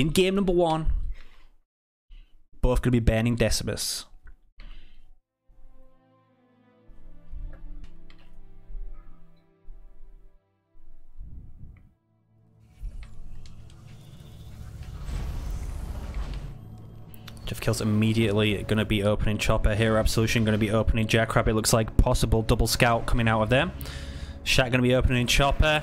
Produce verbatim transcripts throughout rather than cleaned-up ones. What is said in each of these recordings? in game number one. Both going to be banning Decimus. Jeff Kills immediately going to be opening Chopper. Hero Absolution going to be opening Jackrabbit. Looks like possible double scout coming out of them. Shaq going to be opening Chopper.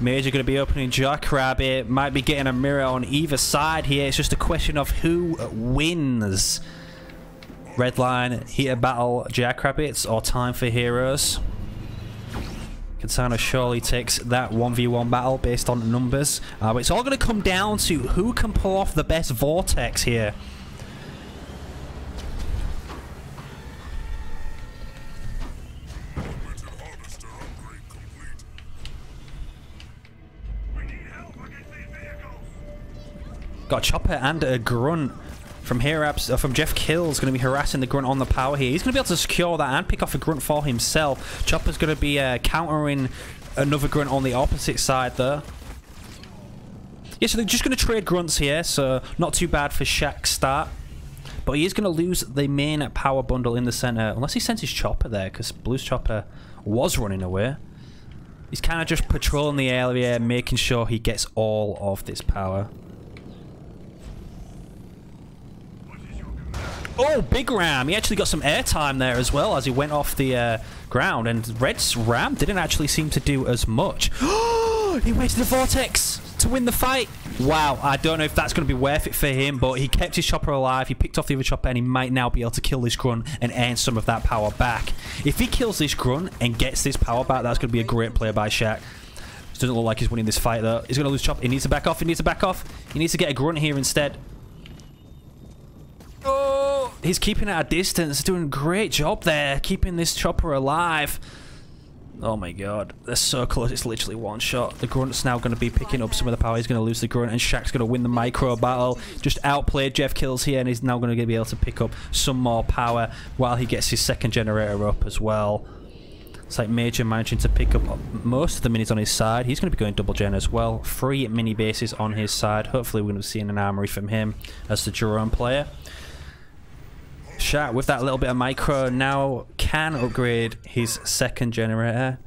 Major going to be opening Jackrabbit. Might be getting a mirror on either side here. It's just a question of who wins. Redline, heater battle, Jackrabbits, or time for heroes. Kinsano surely takes that one v one battle based on numbers. Uh, but it's all going to come down to who can pull off the best Vortex here. Got Chopper and a Grunt from Hero Abs uh, from Jeff Kills going to be harassing the Grunt on the power here. He's going to be able to secure that and pick off a Grunt for himself. Chopper's going to be uh, countering another Grunt on the opposite side there. Yeah, so they're just going to trade Grunts here, so not too bad for Shaq's start. But he is going to lose the main power bundle in the center, unless he sends his Chopper there, because Blue's Chopper was running away. He's kind of just patrolling the area, making sure he gets all of this power. Oh, big Ram! He actually got some airtime there as well as he went off the uh, ground. And Red's Ram didn't actually seem to do as much. He wasted the Vortex to win the fight. Wow, I don't know if that's going to be worth it for him, but he kept his Chopper alive. He picked off the other Chopper, and he might now be able to kill this Grunt and earn some of that power back. If he kills this Grunt and gets this power back, that's going to be a great play by Shaq. It doesn't look like he's winning this fight, though. He's going to lose Chopper. He needs to back off. He needs to back off. He needs to get a Grunt here instead. Oh, he's keeping at a distance, doing a great job there, keeping this Chopper alive. Oh my god, they're so close, it's literally one shot. The Grunt's now going to be picking up some of the power. He's going to lose the Grunt, and Shaq's going to win the micro battle. Just outplayed Jeff Kills here, and he's now going to be able to pick up some more power while he gets his second generator up as well. It's like Major managing to pick up most of the minis on his side. He's going to be going double gen as well. Three mini bases on his side. Hopefully we're going to be seeing an armory from him as the Jerome player. Shaq with that little bit of micro now can upgrade his second generator.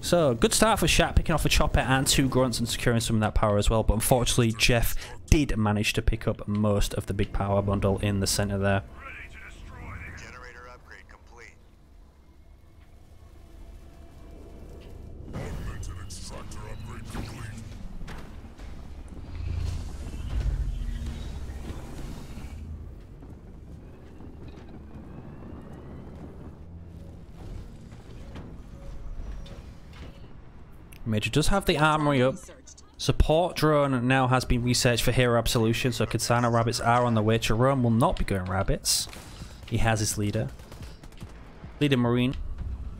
So good start for Shaq, picking off a Chopper and two Grunts and securing some of that power as well. But unfortunately Jeff did manage to pick up most of the big power bundle in the center there. Generator upgrade complete. Upgrade complete. Major does have the armory up. Support drone now has been researched for Hero Absolution, so Kinsano rabbits are on the way. Jerome will not be going rabbits. He has his leader. Leader Marine.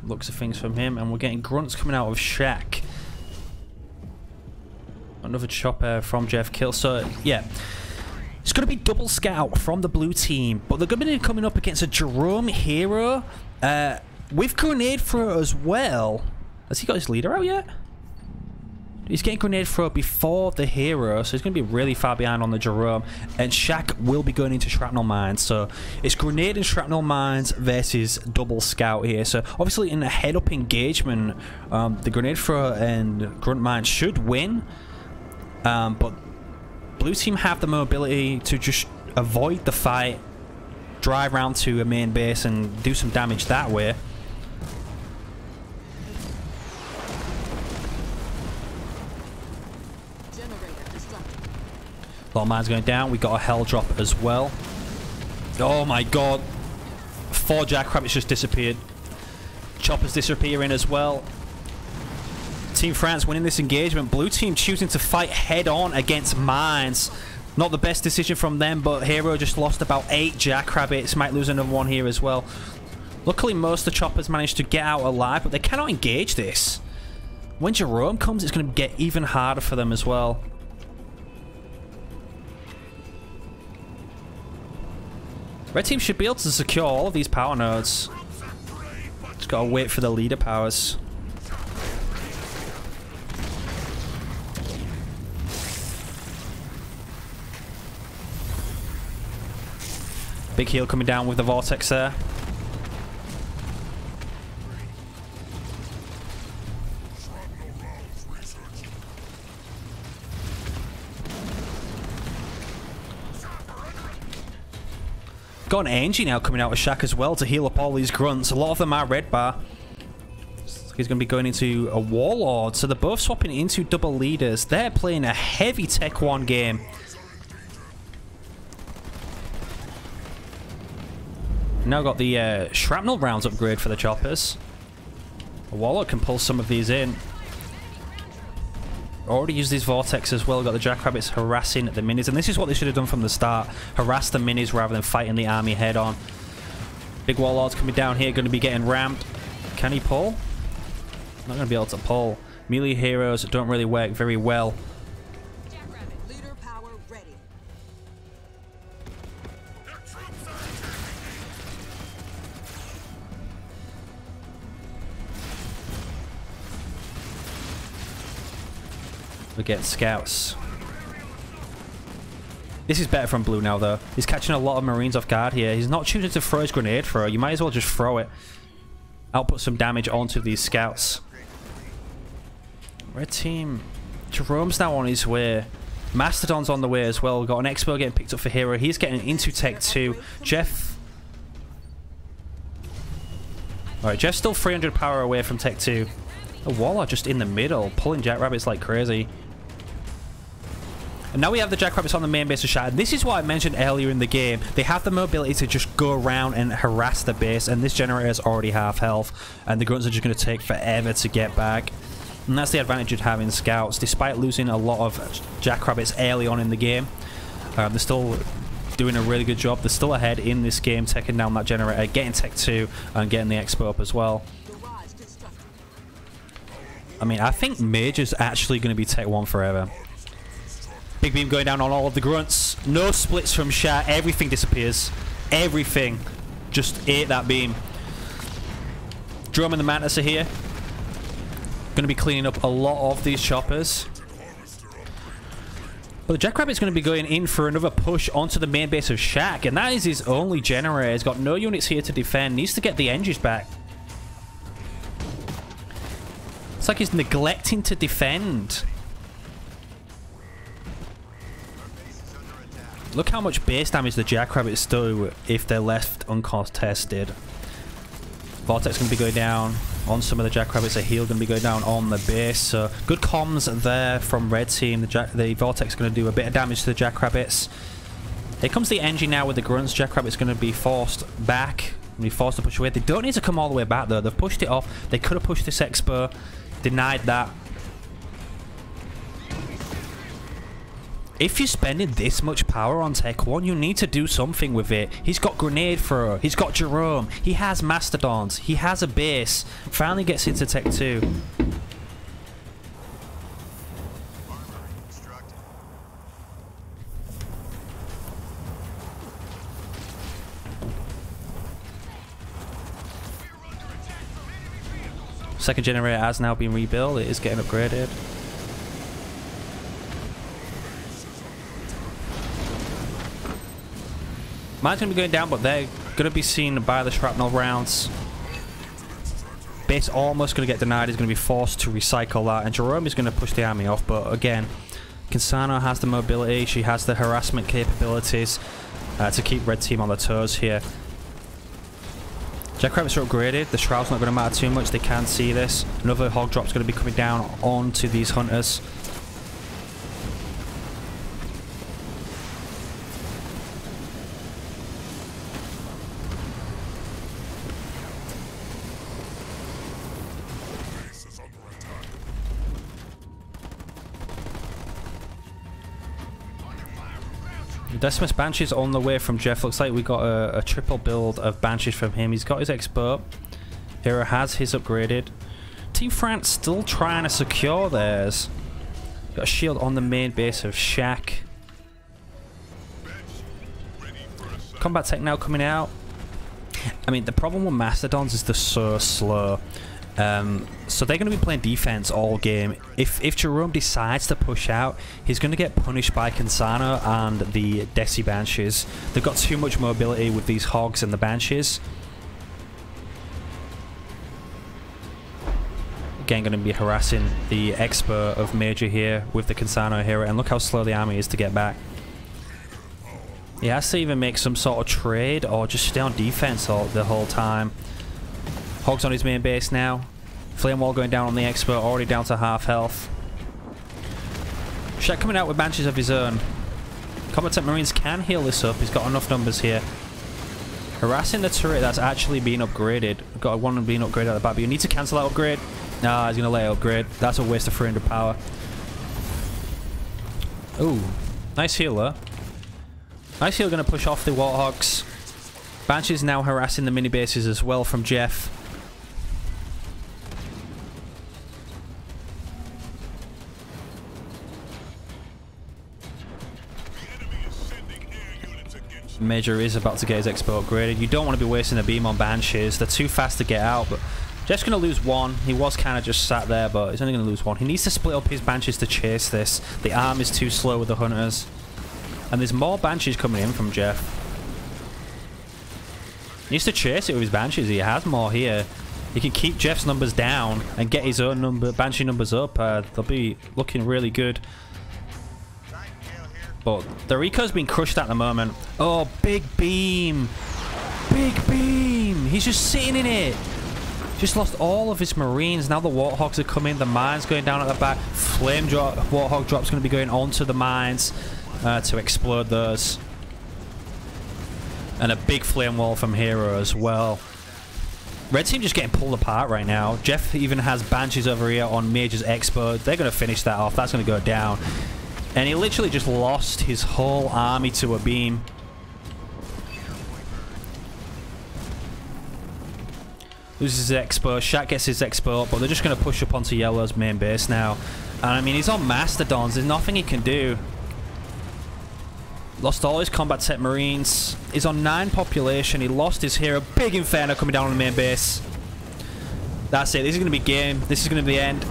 Looks at things from him, and we're getting Grunts coming out of Shaq. Another Chopper from Jeff Kill. So, yeah. It's going to be double scout from the blue team, but they're going to be coming up against a Jerome Hero uh, with Grenade Throw as well. Has he got his leader out yet? He's getting Grenade Throw before the Hero, so he's going to be really far behind on the Jerome. And Shaq will be going into Shrapnel Mines, so it's Grenade and Shrapnel Mines versus Double Scout here. So obviously in a head-up engagement, um, the Grenade Throw and Grunt Mines should win. Um, but Blue Team have the mobility to just avoid the fight, drive round to a main base and do some damage that way. A lot of mines going down. We got a hell drop as well. Oh my god. Four Jackrabbits just disappeared. Chopper's disappearing as well. Team France winning this engagement. Blue team choosing to fight head on against mines. Not the best decision from them, but Hero just lost about eight Jackrabbits. Might lose another one here as well. Luckily, most of the Choppers managed to get out alive, but they cannot engage this. When Jerome comes, it's going to get even harder for them as well. Red team should be able to secure all of these power nodes. Just gotta wait for the leader powers. Big heal coming down with the Vortex there. Got an Angie now coming out with Shaq as well to heal up all these grunts. A lot of them are red bar. So he's going to be going into a Warlord. So they're both swapping into double leaders. They're playing a heavy Tech one game. Now got the uh, Shrapnel Rounds upgrade for the Choppers. A Warlord can pull some of these in. Already used these Vortex as well. Got the Jackrabbits harassing the minis, and this is what they should have done from the start. Harass the minis rather than fighting the army head on. Big Warlord's coming down here, going to be getting rammed. Can he pull? Not going to be able to pull. Melee heroes don't really work very well. Jackrabbit leader power ready. We get scouts. This is better from blue now, though. He's catching a lot of Marines off guard here. He's not choosing to throw his grenade throw. You might as well just throw it. Output some damage onto these scouts. Red team. Jerome's now on his way. Mastodon's on the way as well. We've got an Expo getting picked up for Hero. He's getting into Tech two. Jeff. Alright, Jeff's still three hundred power away from Tech two. A Warlord just in the middle, pulling Jackrabbits like crazy. And now we have the Jackrabbits on the main base of Shaq. This is what I mentioned earlier in the game. They have the mobility to just go around and harass the base, and this generator is already half health, and the grunts are just going to take forever to get back. And that's the advantage of having scouts. Despite losing a lot of Jackrabbits early on in the game, uh, they're still doing a really good job. They're still ahead in this game, taking down that generator, getting Tech two, and getting the Expo up as well. I mean, I think Major's actually going to be Tech one forever. Big beam going down on all of the grunts. No splits from Shaq. Everything disappears. Everything. Just ate that beam. Drum and the Mantis are here. Going to be cleaning up a lot of these choppers. But the Jackrabbit's going to be going in for another push onto the main base of Shaq. And that is his only generator. He's got no units here to defend. Needs to get the engines back. It's like he's neglecting to defend. Look how much base damage the Jackrabbits do if they're left uncontested. Vortex can be going down on some of the Jackrabbits. A heal going to be going down on the base. So good comms there from red team. The, Jack the Vortex going to do a bit of damage to the Jackrabbits. Here comes the engine now with the grunts. Jackrabbit's going to be forced back. Be forced to push away. They don't need to come all the way back though. They've pushed it off. They could have pushed this Expo. Denied that. If you're spending this much power on Tech one, you need to do something with it. He's got Grenade Throw. He's got Jerome. He has Mastodons. He has a base. Finally gets into Tech two. Second generator has now been rebuilt. It is getting upgraded. Mine's going to be going down, but they're going to be seen by the Shrapnel Rounds. Base almost going to get denied. He's going to be forced to recycle that. And Jerome is going to push the army off. But again, Kinsano has the mobility. She has the harassment capabilities uh, to keep red team on their toes here. Jackrabbits are upgraded. The shroud's not going to matter too much. They can see this. Another hog drop's going to be coming down onto these hunters. Decimus Banshee's on the way from Jeff. Looks like we got a, a triple build of Banshees from him. He's got his Expo. Hero has his upgraded. Team France still trying to secure theirs. Got a shield on the main base of Shaq. Combat Tech now coming out. I mean, the problem with Mastodons is they're so slow. Um, so they're going to be playing defense all game. If if Jerome decides to push out, he's going to get punished by Kinsano and the Desi Banshees. They've got too much mobility with these Hogs and the Banshees. Again, going to be harassing the Expert of Major here with the Kinsano hero, and look how slow the army is to get back. He has to even make some sort of trade or just stay on defense all the whole time. Hog's on his main base now. Flame Wall going down on the Expert, already down to half health. Shaq coming out with Banshees of his own. Combatant Marines can heal this up. He's got enough numbers here. Harassing the turret that's actually been upgraded. We've got one being upgraded at the back, but you need to cancel that upgrade. Nah, he's going to let it upgrade. That's a waste of three hundred power. Ooh, nice heal though. Nice heal, going to push off the Warthogs. Banshees now harassing the mini bases as well from Jeff. Major is about to get his Expo upgraded. You don't want to be wasting a beam on Banshees. They're too fast to get out, but Jeff's going to lose one. He was kind of just sat there, but he's only going to lose one. He needs to split up his Banshees to chase this. The arm is too slow with the Hunters. And there's more Banshees coming in from Jeff. He needs to chase it with his Banshees. He has more here. He can keep Jeff's numbers down and get his own number, Banshee numbers up. Uh, they'll be looking really good. But their eco's been crushed at the moment. Oh, big beam. Big beam. He's just sitting in it. Just lost all of his Marines. Now the Warthogs are coming. The mine's going down at the back. Flame drop, Warthog drop's going to be going onto the mines uh, to explode those. And a big flame wall from Hero as well. Red Team just getting pulled apart right now. Jeff even has Banshees over here on Major's Expo. They're going to finish that off. That's going to go down. And he literally just lost his whole army to a beam. Loses his Expo. Shaq gets his Expo, but they're just going to push up onto Yellow's main base now. And I mean, he's on Mastodons. There's nothing he can do. Lost all his combat tech Marines. He's on nine population. He lost his hero. Big Inferno coming down on the main base. That's it. This is going to be game. This is going to be the end.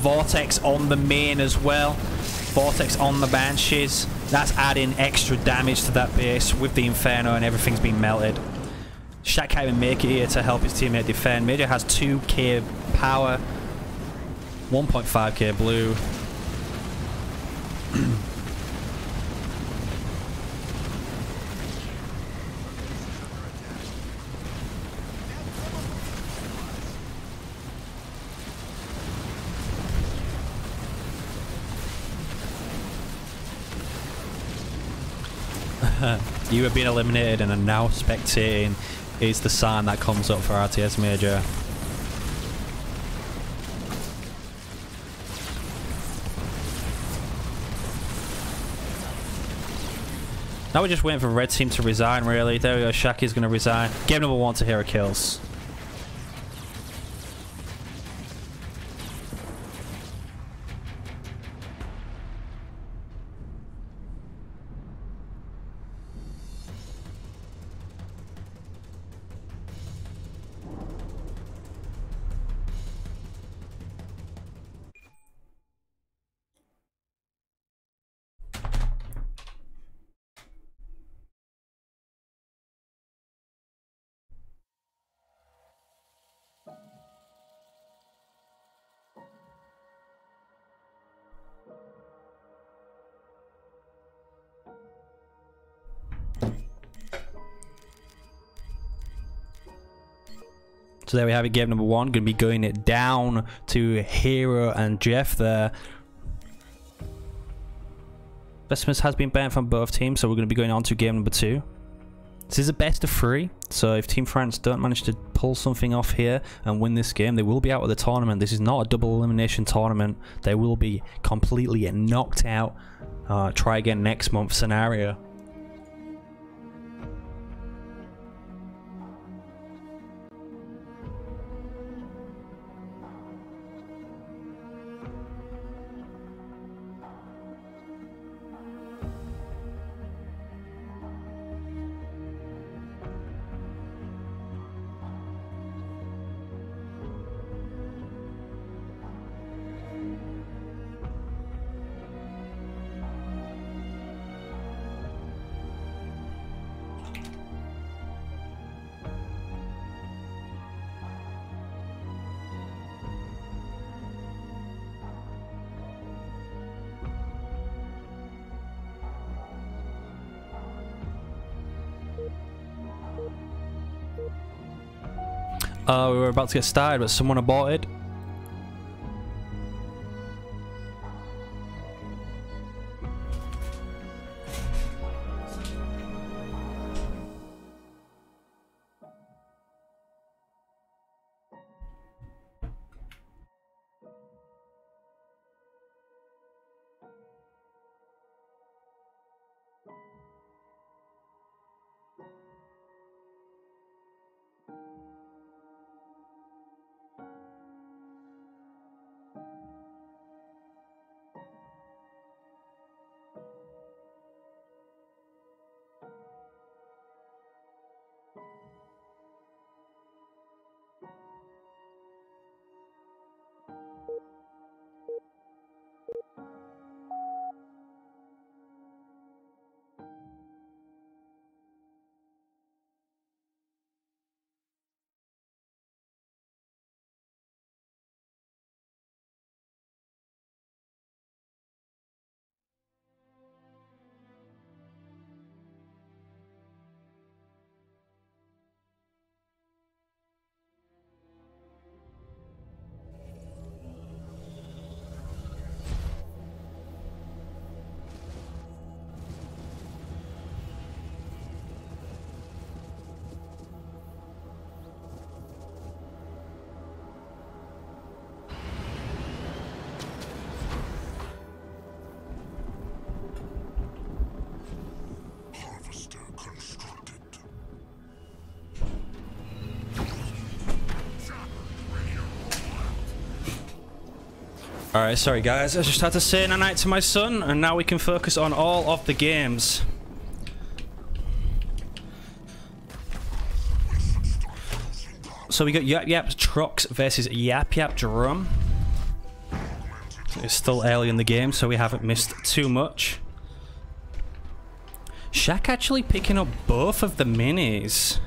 Vortex on the main as well. Vortex on the Banshees. That's adding extra damage to that base with the Inferno, and everything's been melted. Shaq can't even make it here to help his teammate defend. Major has two K power, one point five K blue. You have been eliminated and are now spectating is the sign that comes up for R T S Major. Now we're just waiting for Red Team to resign, really. There we go, Shaq is going to resign. Game number one to Hero Kills. So there we have it, game number one. Going to be going it down to Hero and Jeff there. Decimus has been banned from both teams, so we're going to be going on to game number two. This is a best of three, so if Team France don't manage to pull something off here and win this game, they will be out of the tournament. This is not a double elimination tournament. They will be completely knocked out. Uh, try again next month scenario. Uh, we were about to get started, but someone aborted. Alright, sorry guys, I just had to say goodnight to my son, and now we can focus on all of the games. So we got Yap Yap Trucks versus Yap Yap Jerome. It's still early in the game, so we haven't missed too much. Shaq actually picking up both of the minis.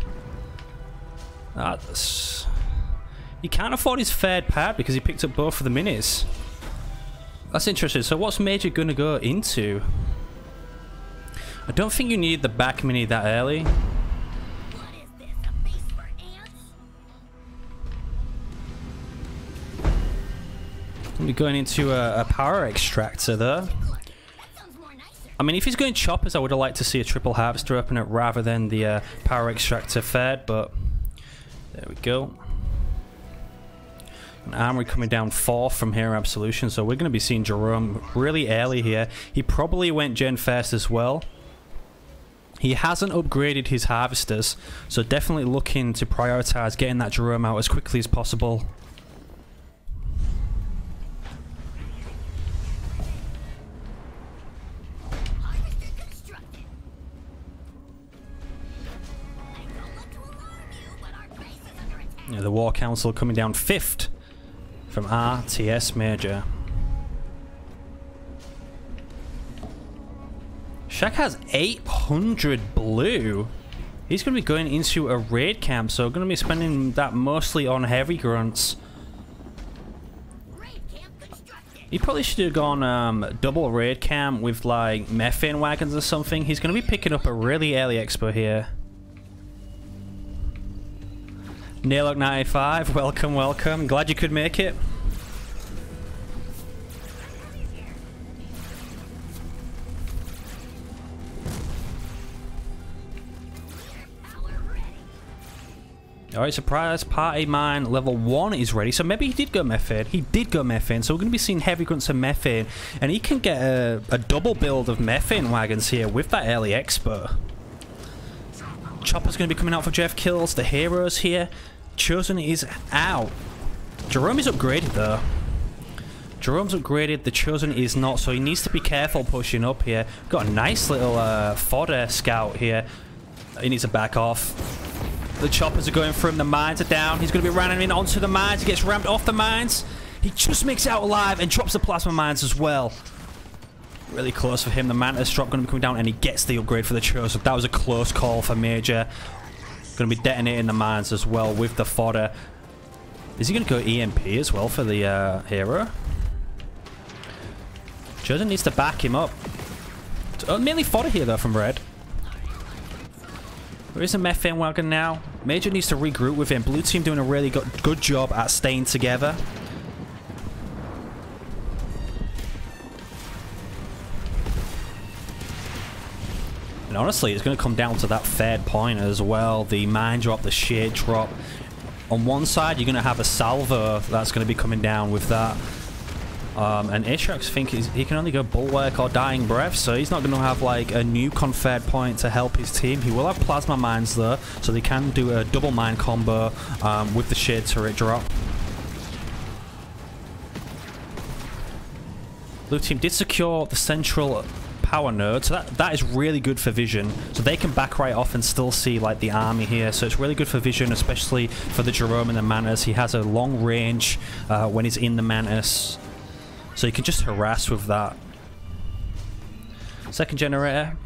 That's... He can't afford his third pad because he picked up both of the minis. That's interesting. So what's Major going to go into? I don't think you need the back mini that early. What is this, a base for ants? We'll be going into a, a power extractor there. I mean, if he's going choppers, I would have liked to see a triple harvester open it rather than the uh, power extractor third, but there we go. An armory coming down fourth from Hero Absolution, so we're going to be seeing Jerome really early here. He probably went gen first as well. He hasn't upgraded his harvesters, so definitely looking to prioritize getting that Jerome out as quickly as possible. Yeah, the War Council coming down fifth from R T S Major. Shaq has eight hundred blue. He's going to be going into a raid camp, so going to be spending that mostly on heavy grunts. He probably should have gone um, double raid camp with like methane wagons or something. He's going to be picking up a really early expo here. Nailock ninety-five, welcome, welcome. Glad you could make it. Alright, surprise party mine level one is ready. So maybe he did go methane. He did go methane. So we're going to be seeing heavy grunts and methane. And he can get a, a double build of methane wagons here with that early expo. Chopper's going to be coming out for Jeff Kills. The heroes here. Chosen is out. Jerome is upgraded though. Jerome's upgraded. The Chosen is not. So he needs to be careful pushing up here. Got a nice little uh, fodder scout here. He needs to back off. The Choppers are going for him. The mines are down. He's going to be running in onto the mines. He gets rammed off the mines. He just makes it out alive and drops the plasma mines as well. Really close for him. The Mantis drop going to be coming down and he gets the upgrade for the Chosen. That was a close call for Major. Going to be detonating the mines as well with the fodder. Is he going to go E M P as well for the uh, hero? Chosen needs to back him up. It's mainly fodder here though from Red. There is a methane wagon now. Major needs to regroup with him. Blue team doing a really good, good job at staying together. And honestly, it's going to come down to that third point as well. The mine drop, the sheer drop. On one side, you're going to have a Salvo that's going to be coming down with that. Um, and Ishrak's thinking he can only go Bulwark or Dying Breath, so he's not going to have like a new conferred point to help his team. He will have Plasma Mines though, so they can do a double mine combo um, with the Shade Turret drop. Blue team did secure the central power node, so that, that is really good for vision. So they can back right off and still see like the army here, so it's really good for vision, especially for the Jerome and the Mantis. He has a long range uh, when he's in the Mantis. So you can just harass with that. Second generator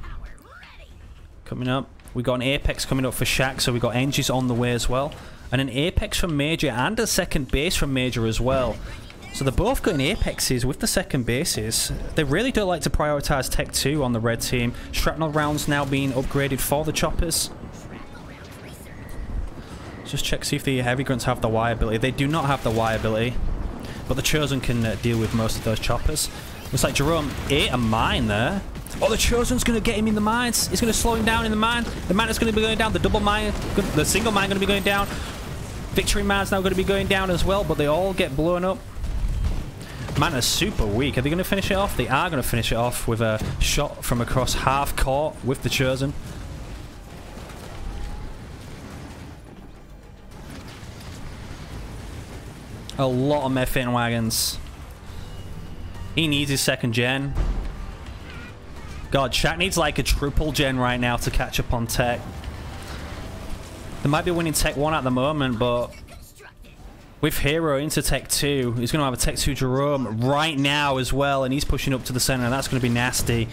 coming up. We got an Apex coming up for Shaq, so we got Engies on the way as well. And an Apex from Major and a second base from Major as well. So they're both getting Apexes with the second bases. They really do like to prioritize Tech two on the red team. Shrapnel rounds now being upgraded for the Choppers. Just check, see if the Heavy Grunts have the Y ability. They do not have the Y ability. But the Chosen can uh, deal with most of those Choppers. Looks like Jerome ate a mine there. Oh, the Chosen's going to get him in the mines. He's going to slow him down in the mine. The mine is going to be going down. The double mine, the single mine going to be going down. Victory mine's now going to be going down as well, but they all get blown up. Man is super weak. Are they going to finish it off? They are going to finish it off with a shot from across half court with the Chosen. A lot of methane wagons. He needs his second gen. God, Shaq needs like a triple gen right now to catch up on tech. They might be winning tech one at the moment, but with Hero into tech two, he's going to have a tech two Jerome right now as well, and he's pushing up to the center, and that's going to be nasty.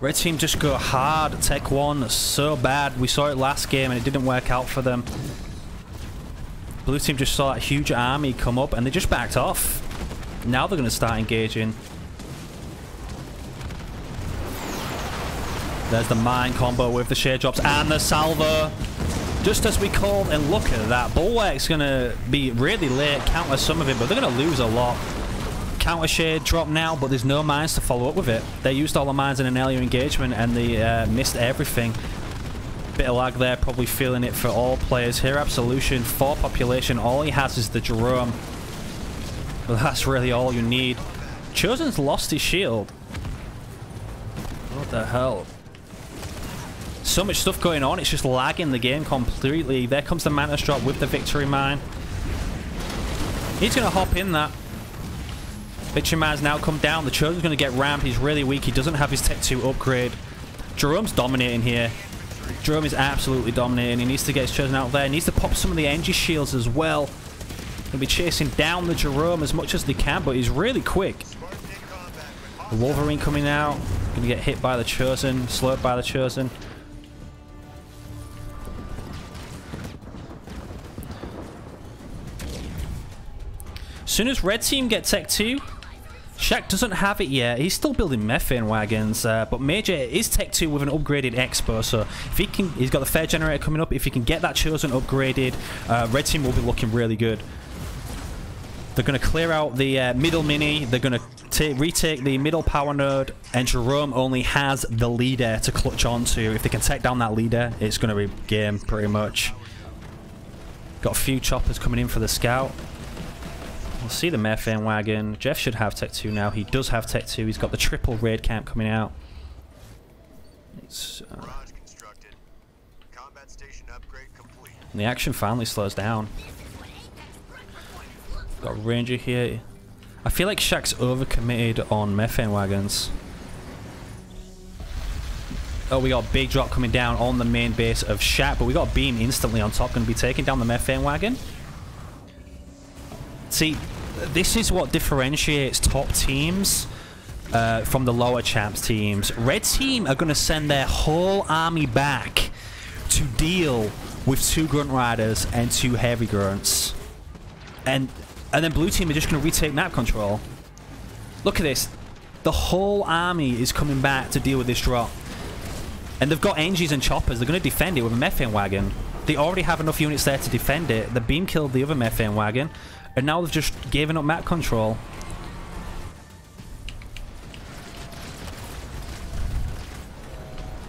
Red team just go hard at tech one so bad. We saw it last game, and it didn't work out for them. Blue team just saw that huge army come up and they just backed off. Now they're going to start engaging. There's the mine combo with the shade drops and the salvo. Just as we called, and look at that. Bulwark's going to be really late, counter some of it, but they're going to lose a lot. Counter shade drop now, but there's no mines to follow up with it. They used all the mines in an earlier engagement and they uh, missed everything. Bit of lag there, probably feeling it for all players. Hero Absolution, four population, all he has is the Jerome. Well, that's really all you need. Chosen's lost his shield. What the hell? So much stuff going on, it's just lagging the game completely. There comes the Mantis drop with the Victory Mine. He's going to hop in that. Victory Mine's now come down. The Chosen's going to get rammed. He's really weak. He doesn't have his tech two upgrade. Jerome's dominating here. Jerome is absolutely dominating. He needs to get his Chosen out there. He needs to pop some of the Engie shields as well. Gonna be chasing down the Jerome as much as they can, but he's really quick. The Wolverine coming out. Gonna get hit by the Chosen, slurped by the Chosen. As soon as red team get tech two, Shaq doesn't have it yet. He's still building methane wagons, uh, but Major is tech two with an upgraded expo, so if he can, he's got the fair generator coming up. If he can get that Chosen upgraded, uh, red team will be looking really good. They're going to clear out the uh, middle mini. They're going to retake the middle power node, and Jerome only has the leader to clutch onto. If they can take down that leader, it's going to be game pretty much. Got a few choppers coming in for the scout. We'll see the methane wagon. Jeff should have tech two now. He does have tech two. He's got the triple raid camp coming out. It's, uh, and the action finally slows down. Got a Ranger here. I feel like Shaq's overcommitted on methane wagons. Oh, we got a big drop coming down on the main base of Shaq, but we got a beam instantly on top. Going to be taking down the methane wagon. See, this is what differentiates top teams uh, from the lower champs teams. Red team are going to send their whole army back to deal with two Grunt Riders and two Heavy Grunts. And, and then blue team are just going to retake map control. Look at this. The whole army is coming back to deal with this drop. And they've got Engies and Choppers. They're going to defend it with a Methane Wagon. They already have enough units there to defend it. The beam killed the other Methane Wagon. And now they've just given up map control.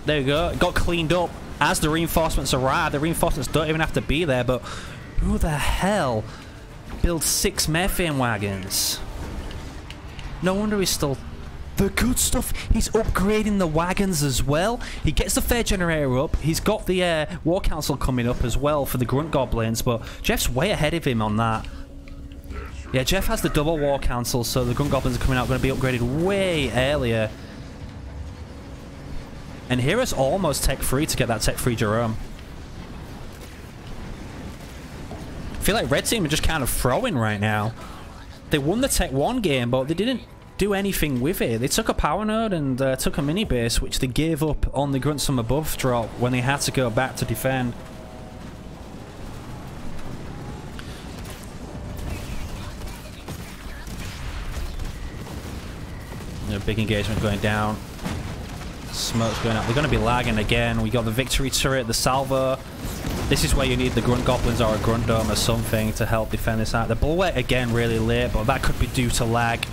There we go. It got cleaned up as the reinforcements arrived. The reinforcements don't even have to be there, but who the hell builds six Methane Wagons? No wonder he's still... The good stuff, he's upgrading the wagons as well. He gets the Fair Generator up. He's got the uh, War Council coming up as well for the Grunt Goblins, but Jeff's way ahead of him on that. Yeah, Jeff has the double War Council, so the Grunt Goblins are coming out, going to be upgraded way earlier. And Hero's almost tech free to get that tech free Jerome. I feel like Red Team are just kind of throwing right now. They won the tech one game, but they didn't do anything with it. They took a power node and uh, took a mini base, which they gave up on the Grunts from above drop when they had to go back to defend. You know, big engagement going down. Smoke's going up. They're going to be lagging again. We got the victory turret, the salvo. This is where you need the Grunt Goblins or a Grunt Dome or something to help defend this out. The Bulwark again really late, but that could be due to lag.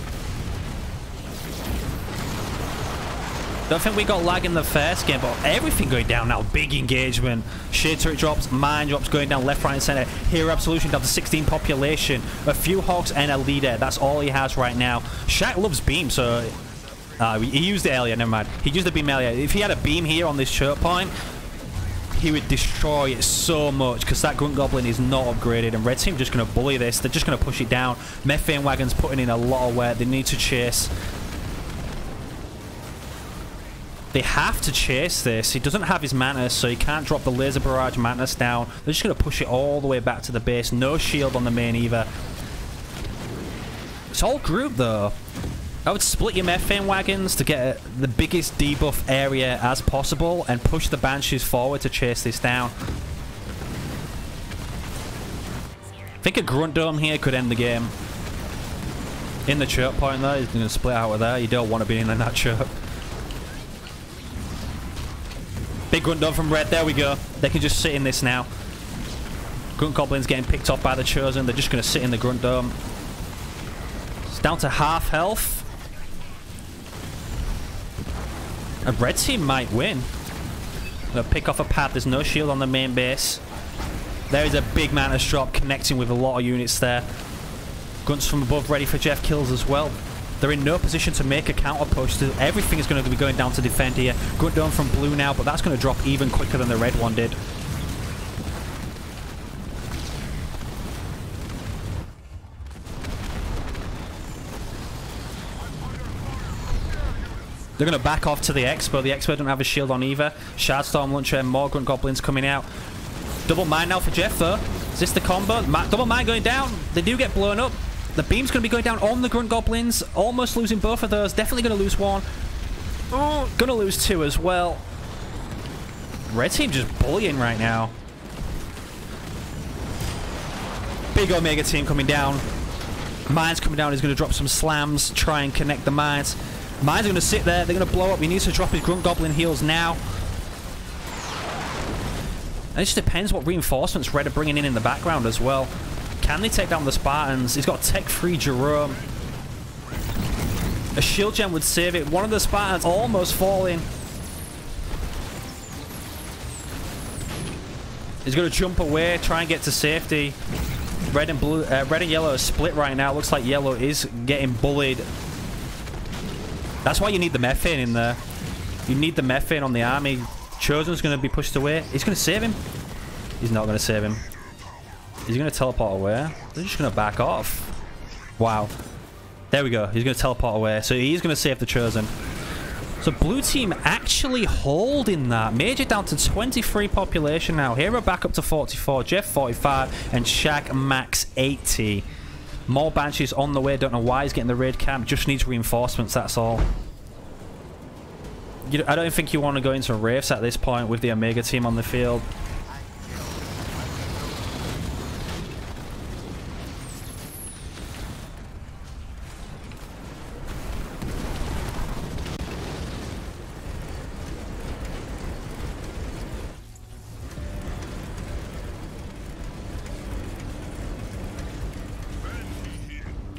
Don't think we got lag in the first game, but everything going down now. Big engagement. Shade turret drops, mine drops going down left, right, and center. Hero Absolution down to sixteen population. A few hogs and a leader. That's all he has right now. Shaq loves beam, so... Uh, he used it earlier, never mind. He used the beam earlier. If he had a beam here on this choke point, he would destroy it so much, because that Grunt Goblin is not upgraded, and Red Team just going to bully this. They're just going to push it down. Methane Wagon's putting in a lot of work. They need to chase. They have to chase this. He doesn't have his Mantis, so he can't drop the Laser Barrage Mantis down. They're just going to push it all the way back to the base. No shield on the main either. It's all grouped, though. I would split your Methane Wagons to get the biggest debuff area as possible and push the Banshees forward to chase this down. I think a Grunt Dome here could end the game. In the choke point, though, he's going to split out of there. You don't want to be in that choke. Big Grunt Dome from Red, there we go. They can just sit in this now. Grunt Goblins getting picked off by the Chosen. They're just going to sit in the Grunt Dome. It's down to half health. A Red Team might win. They'll pick off a pad. There's no shield on the main base. There is a big Mantis drop connecting with a lot of units there. Grunts from above ready for Jeff Kills as well. They're in no position to make a counter push. Everything is going to be going down to defend here. Grunt Dome from blue now, but that's going to drop even quicker than the red one did. They're going to back off to the Expo. The Expo don't have a shield on either. Shardstorm Launcher and more Grunt Goblins coming out. Double mine now for Jeff, though. Is this the combo? Double mine going down. They do get blown up. The beam's going to be going down on the Grunt Goblins. Almost losing both of those. Definitely going to lose one. Oh, going to lose two as well. Red Team just bullying right now. Big Omega Team coming down. Mines coming down. He's going to drop some slams. Try and connect the mines. Mines are going to sit there. They're going to blow up. He needs to drop his Grunt Goblin heals now. And it just depends what reinforcements Red are bringing in in the background as well. Can they take down the Spartans? He's got tech-free Jerome. A shield gem would save it. One of the Spartans almost falling. He's going to jump away, try and get to safety. Red and blue, uh, red and yellow are split right now. Looks like yellow is getting bullied. That's why you need the Methane in there. You need the Methane on the army. Chosen's going to be pushed away. He's going to save him. He's not going to save him. He's going to teleport away. They're just going to back off. Wow. There we go. He's going to teleport away. So he's going to save the Chosen. So blue team actually holding that. Major down to twenty-three population now. Hero back up to forty-four. Jeff forty-five. And Shaq max eighty. More Banshees on the way. Don't know why he's getting the raid camp. Just needs reinforcements, that's all. You, I don't think you want to go into rafts at this point with the Omega team on the field.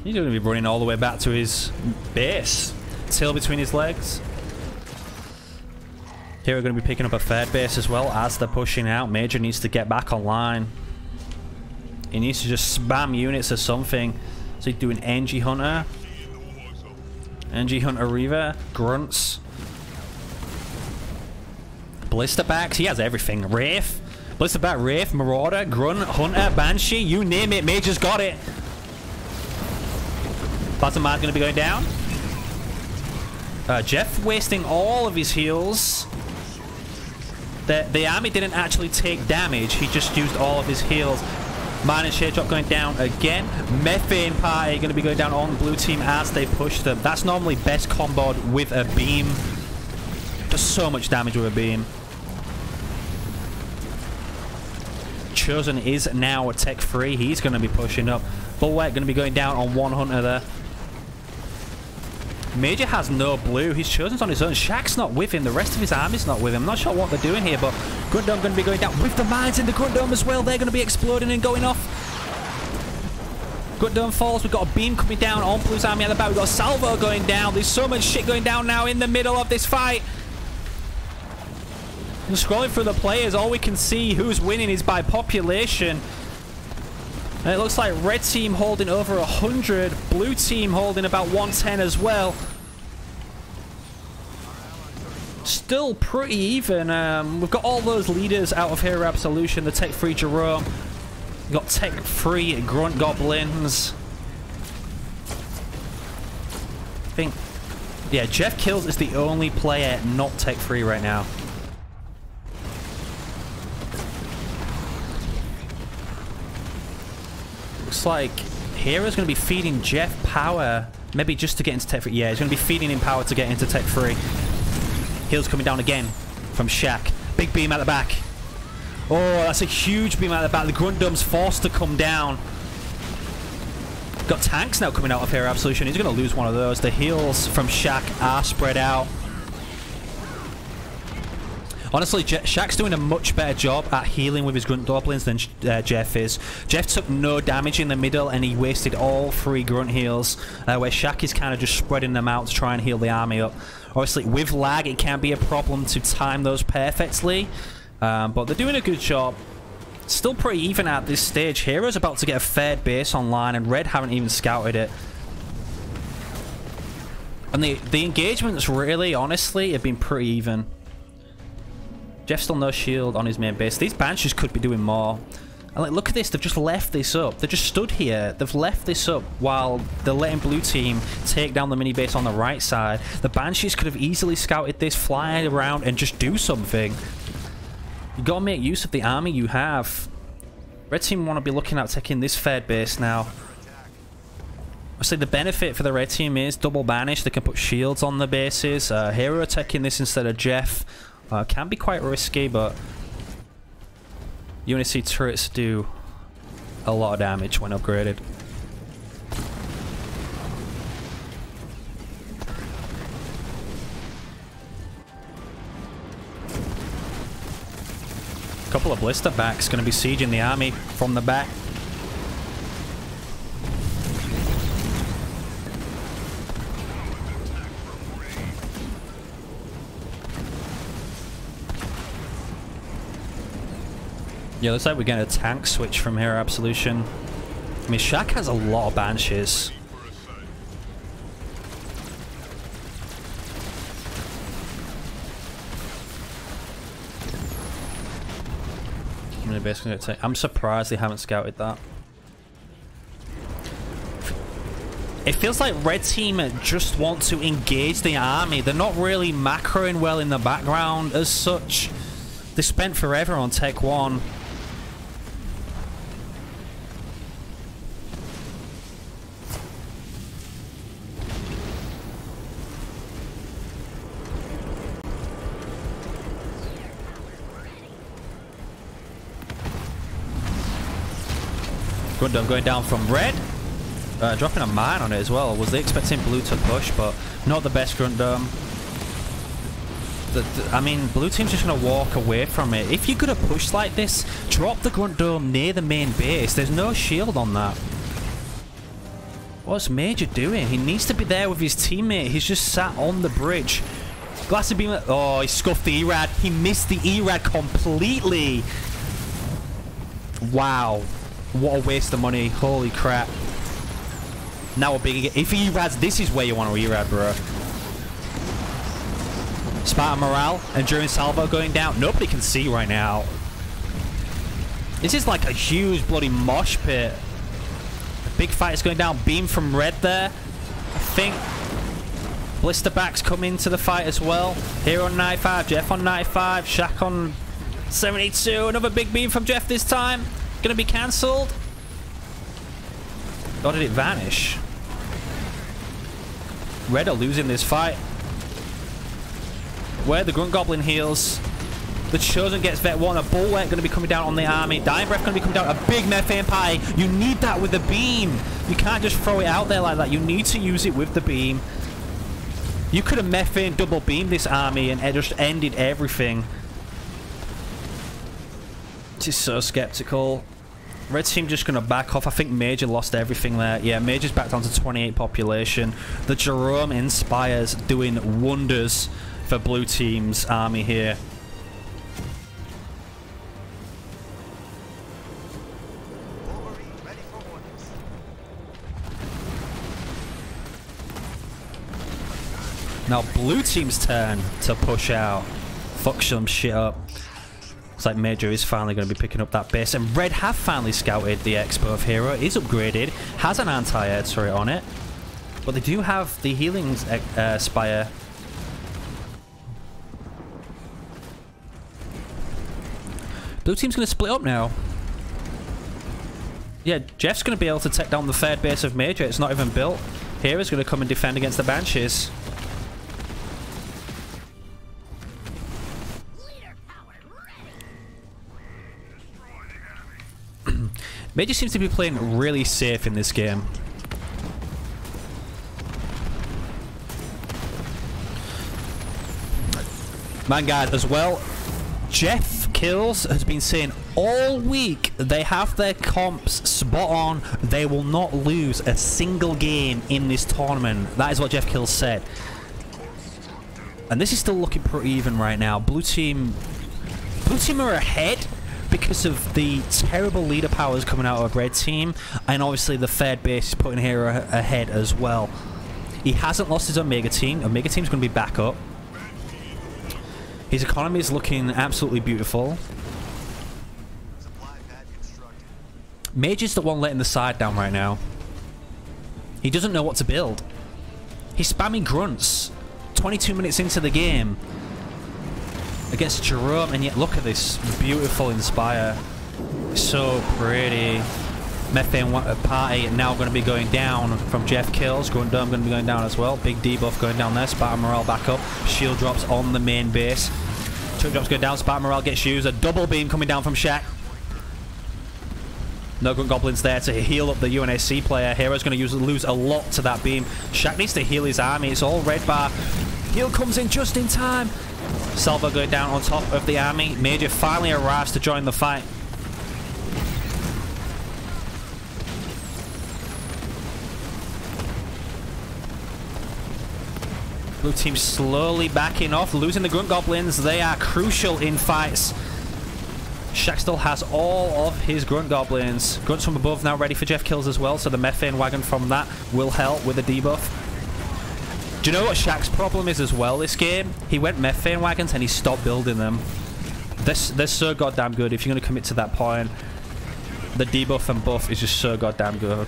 He's going to be running all the way back to his base. Tail between his legs. Here we're going to be picking up a third base as well as they're pushing out. Major needs to get back online. He needs to just spam units or something. So he's doing N G Hunter. N G Hunter Reaver. Grunts. Blisterbacks. He has everything. Wraith. Blisterback, Wraith, Marauder, Grunt, Hunter, Banshee. You name it. Major's got it. Plasma Mine's going to be going down. Uh, Jeff wasting all of his heals. The, the army didn't actually take damage. He just used all of his heals. Mine and Shade Drop going down again. Methane Party going to be going down on blue team as they push them. That's normally best comboed with a beam. Does so much damage with a beam. Chosen is now tech free. He's going to be pushing up. Bulwark going to be going down on one hunter there. Major has no blue. He's Chosen's on his own. Shaq's not with him. The rest of his army's not with him. I'm not sure what they're doing here, but Grunt Dome going to be going down with the mines in the Grunt Dome as well. They're going to be exploding and going off. Grunt Dome falls. We've got a beam coming down on blue's army at the back. We've got Salvo going down. There's so much shit going down now in the middle of this fight. And scrolling through the players, all we can see who's winning is by population. And it looks like red team holding over one hundred, blue team holding about one ten as well. Still pretty even. Um, we've got all those leaders out of Hero Absolution, the Tech Free Jerome. We've got Tech Free Grunt Goblins. I think, yeah, Jeff Kills is the only player not Tech Free right now. Looks like Hero's going to be feeding Jeff power, maybe just to get into Tech Free. Yeah, he's going to be feeding him power to get into Tech Free. Heels coming down again from Shaq. Big beam at the back. Oh, that's a huge beam at the back. The Grunt Dome's forced to come down. Got tanks now coming out of Hero Absolution. He's going to lose one of those. The heels from Shaq are spread out. Honestly, Je Shaq's doing a much better job at healing with his Grunt Goblins than uh, Jeff is. Jeff took no damage in the middle and he wasted all three Grunt heals, uh, where Shaq is kind of just spreading them out to try and heal the army up. Obviously, with lag, it can be a problem to time those perfectly, um, but they're doing a good job. Still pretty even at this stage. Hero's about to get a third base online and Red haven't even scouted it. And the, the engagements really, honestly, have been pretty even. Jeff still no shield on his main base. These Banshees could be doing more. And like, look at this. They've just left this up. They just stood here. They've left this up while they're letting blue team take down the mini base on the right side. The Banshees could have easily scouted this, fly around and just do something. You got to make use of the army you have. Red team want to be looking at taking this third base now. Obviously, the benefit for the red team is double banish. They can put shields on the bases. Uh, Hero taking this instead of Jeff. Uh, can be quite risky, but you want to see turrets do a lot of damage when upgraded. A couple of blister backs going to be sieging the army from the back. Yeah, looks like we're getting a tank switch from Hero Absolution. I mean, Shaq has a lot of Banshees. I'm gonna basically gonna take. I'm surprised they haven't scouted that. It feels like red team just want to engage the army. They're not really macroing well in the background as such. They spent forever on Tech One. Gundam going down from red, uh, dropping a mine on it as well. Was they expecting blue to push, but not the best Gundam. The, the, I mean, blue team's just going to walk away from it. If you're going to push like this, drop the Grunt Dome near the main base. There's no shield on that. What's Major doing? He needs to be there with his teammate. He's just sat on the bridge. Glassy Beam. Oh, he scuffed the E-Rad. He missed the E-Rad completely. Wow. What a waste of money. Holy crap. Now we're big. If E-Rads, this is where you want to E-Rad, bro. Spartan Morale. Endurance Salvo going down. Nobody can see right now. This is like a huge bloody mosh pit. A big fight is going down. Beam from Red there. I think Blisterbacks come into the fight as well. Here on ninety-five. Jeff on ninety-five. Shaq on seventy-two. Another big beam from Jeff this time. Gonna be cancelled. Or did it vanish? Red are losing this fight. Where the Grunt Goblin heals. The Chosen gets Vet one. A Bulwark going to be coming down on the army. Dying Breath going to be coming down. A big Methane Pie. You need that with the beam. You can't just throw it out there like that. You need to use it with the beam. You could have Methane double beamed this army and it just ended everything. This is so skeptical. Red team just going to back off. I think Major lost everything there. Yeah, Major's back down to twenty-eight population. The Jerome Inspires doing wonders for blue team's army here. Now blue team's turn to push out. Fuck some shit up. It's like Major is finally going to be picking up that base. And Red have finally scouted the Expo of Hero. It is upgraded. Has an anti-air turret on it. But they do have the healing uh, Spire. Blue team's going to split up now. Yeah, Jeff's going to be able to take down the third base of Major. It's not even built. Hero's going to come and defend against the Banshees. Major seems to be playing really safe in this game. Vanguard as well. Jeff Kills has been saying all week they have their comps spot on. They will not lose a single game in this tournament. That is what Jeff Kills said. And this is still looking pretty even right now. Blue team... Blue team are ahead because of the terrible leader powers coming out of Red team, and obviously the third base is putting Hero ahead as well. He hasn't lost his Omega team. Omega team's going to be back up. His economy is looking absolutely beautiful. Major's the one letting the side down right now. He doesn't know what to build. He's spamming grunts twenty-two minutes into the game against Jerome, and yet look at this beautiful Inspire. So pretty. Methane Party now going to be going down from Jeff Kills. Grunt Dome going to be going down as well. Big debuff going down there. Spartan Morale back up. Shield drops on the main base. Two drops go down. Spartan Morale gets used. A double beam coming down from Shaq. No Grunt Goblins there to heal up the U N A C player. Hero's going to use, lose a lot to that beam. Shaq needs to heal his army. It's all red bar. Heal comes in just in time. Salvo going down on top of the army. Major finally arrives to join the fight. Blue team slowly backing off, losing the Grunt Goblins. They are crucial in fights. Shaq still has all of his Grunt Goblins. Grunts from above now ready for Jeff Kills as well, so the Methane Wagon from that will help with a debuff. Do you know what Shaq's problem is as well this game? He went Methane Wagons and he stopped building them. They're, they're so goddamn good if you're going to commit to that point. The debuff and buff is just so goddamn good.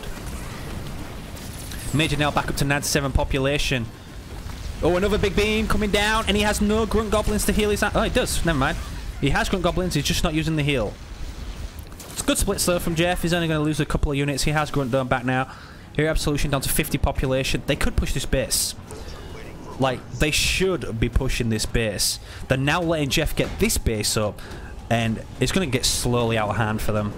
Major now back up to ninety-seven population. Oh, another big beam coming down, and he has no Grunt Goblins to heal his... Oh, he does. Never mind. He has Grunt Goblins, he's just not using the heal. It's a good split slow from Jeff. He's only going to lose a couple of units. He has Grunt Dome back now. Hero Absolution down to fifty population. They could push this base. Like, they should be pushing this base. They're now letting Jeff get this base up, and it's going to get slowly out of hand for them.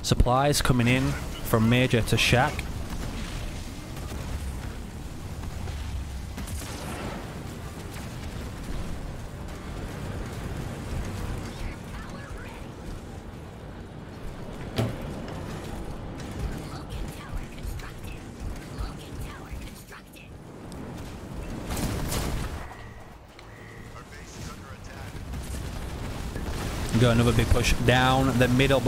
Supplies coming in from Major to Shaq. Got another big push down the middle.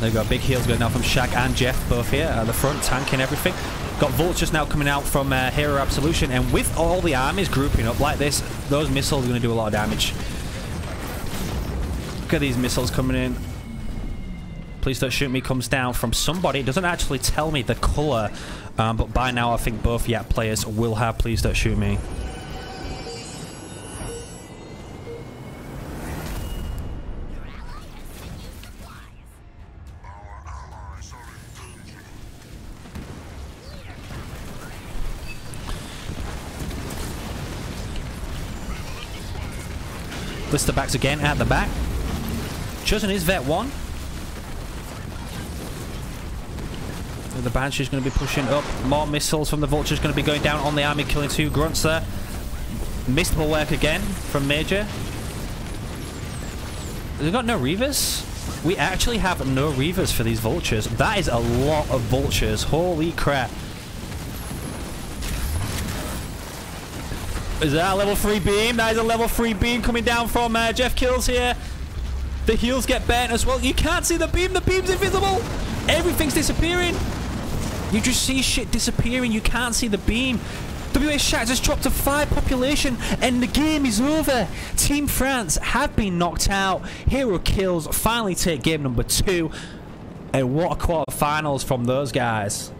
They've got big heals going now from Shaq and Jeff, both here at the front, tanking everything. Got Vultures now coming out from uh, Hero Absolution, and with all the armies grouping up like this, those missiles are going to do a lot of damage. Look at these missiles coming in. Please Don't Shoot Me comes down from somebody. It doesn't actually tell me the colour, um, but by now I think both Yak players will have Please Don't Shoot Me. Blister backs again at the back. Chosen is vet one. The Banshee's going to be pushing up. More missiles from the Vulture's going to be going down on the army, killing two grunts there. Missed Bulwark again from Major. They've got no Reavers. We actually have no Reavers for these Vultures. That is a lot of Vultures. Holy crap. Is that a level three beam? That is a level three beam coming down from uh, Jeff Kills here. The heels get bent as well. You can't see the beam. The beam's invisible. Everything's disappearing. You just see shit disappearing. You can't see the beam. W A Shaq just dropped to five population and the game is over. Team France have been knocked out. Hero Kills finally take game number two. And what a quarterfinals from those guys.